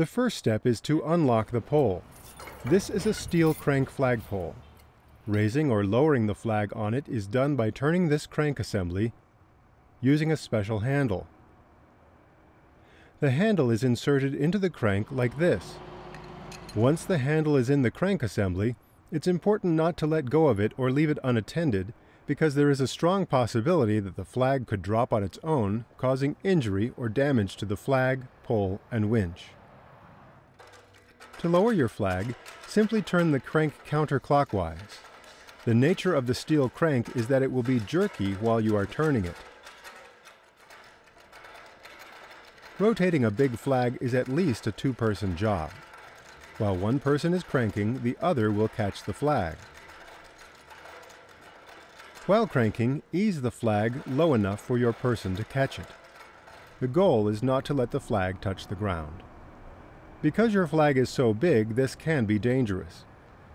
The first step is to unlock the pole. This is a steel crank flagpole. Raising or lowering the flag on it is done by turning this crank assembly using a special handle. The handle is inserted into the crank like this. Once the handle is in the crank assembly, it's important not to let go of it or leave it unattended, because there is a strong possibility that the flag could drop on its own, causing injury or damage to the flag, pole, and winch. To lower your flag, simply turn the crank counterclockwise. The nature of the steel crank is that it will be jerky while you are turning it. Rotating a big flag is at least a two-person job. While one person is cranking, the other will catch the flag. While cranking, ease the flag low enough for your person to catch it. The goal is not to let the flag touch the ground. Because your flag is so big, this can be dangerous.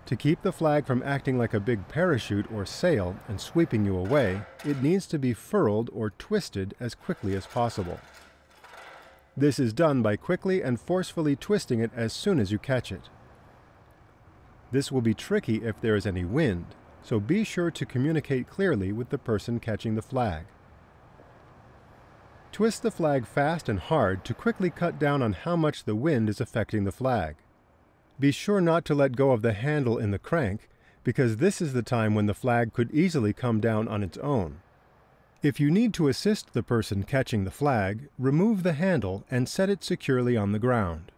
To keep the flag from acting like a big parachute or sail and sweeping you away, it needs to be furled or twisted as quickly as possible. This is done by quickly and forcefully twisting it as soon as you catch it. This will be tricky if there is any wind, so be sure to communicate clearly with the person catching the flag. Twist the flag fast and hard to quickly cut down on how much the wind is affecting the flag. Be sure not to let go of the handle in the crank, because this is the time when the flag could easily come down on its own. If you need to assist the person catching the flag, remove the handle and set it securely on the ground.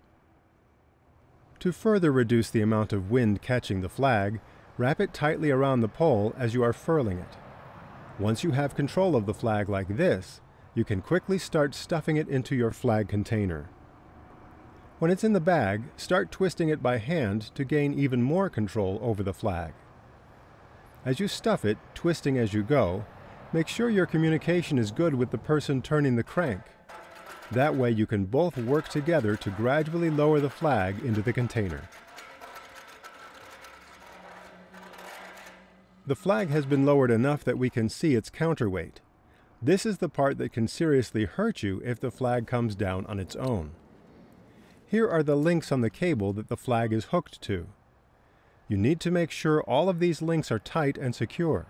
To further reduce the amount of wind catching the flag, wrap it tightly around the pole as you are furling it. Once you have control of the flag like this, you can quickly start stuffing it into your flag container. When it's in the bag, start twisting it by hand to gain even more control over the flag. As you stuff it, twisting as you go, make sure your communication is good with the person turning the crank. That way you can both work together to gradually lower the flag into the container. The flag has been lowered enough that we can see its counterweight. This is the part that can seriously hurt you if the flag comes down on its own. Here are the links on the cable that the flag is hooked to. You need to make sure all of these links are tight and secure.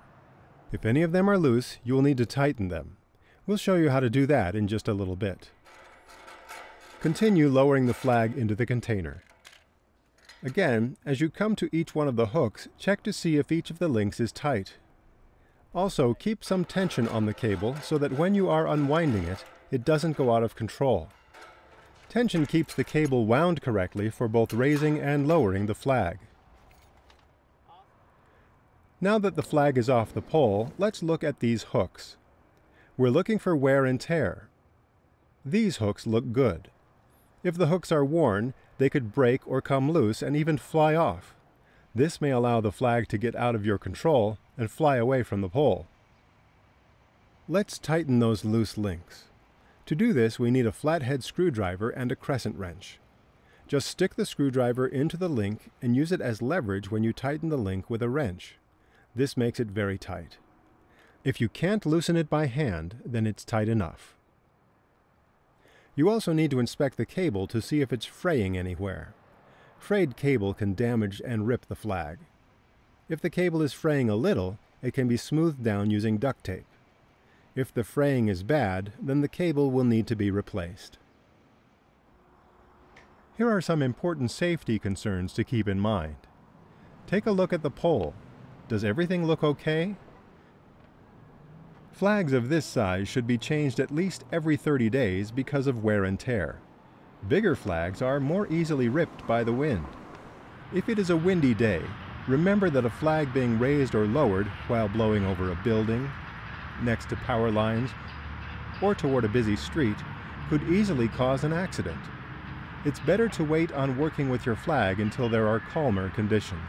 If any of them are loose, you will need to tighten them. We'll show you how to do that in just a little bit. Continue lowering the flag into the container. Again, as you come to each one of the hooks, check to see if each of the links is tight. Also, keep some tension on the cable so that when you are unwinding it, it doesn't go out of control. Tension keeps the cable wound correctly for both raising and lowering the flag. Now that the flag is off the pole, let's look at these hooks. We're looking for wear and tear. These hooks look good. If the hooks are worn, they could break or come loose and even fly off. This may allow the flag to get out of your control and fly away from the pole. Let's tighten those loose links. To do this, we need a flathead screwdriver and a crescent wrench. Just stick the screwdriver into the link and use it as leverage when you tighten the link with a wrench. This makes it very tight. If you can't loosen it by hand, then it's tight enough. You also need to inspect the cable to see if it's fraying anywhere. Frayed cable can damage and rip the flag. If the cable is fraying a little, it can be smoothed down using duct tape. If the fraying is bad, then the cable will need to be replaced. Here are some important safety concerns to keep in mind. Take a look at the pole. Does everything look okay? Flags of this size should be changed at least every 30 days because of wear and tear. Bigger flags are more easily ripped by the wind. If it is a windy day, remember that a flag being raised or lowered while blowing over a building, next to power lines, or toward a busy street could easily cause an accident. It's better to wait on working with your flag until there are calmer conditions.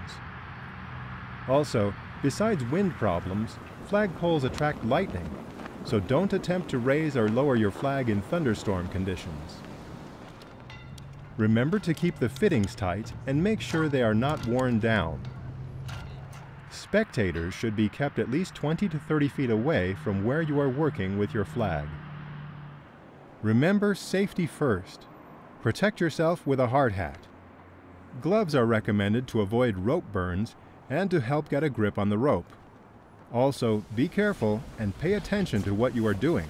Also, besides wind problems, flagpoles attract lightning, so don't attempt to raise or lower your flag in thunderstorm conditions. Remember to keep the fittings tight and make sure they are not worn down. Spectators should be kept at least 20 to 30 feet away from where you are working with your flag. Remember safety first. Protect yourself with a hard hat. Gloves are recommended to avoid rope burns and to help get a grip on the rope. Also, be careful and pay attention to what you are doing.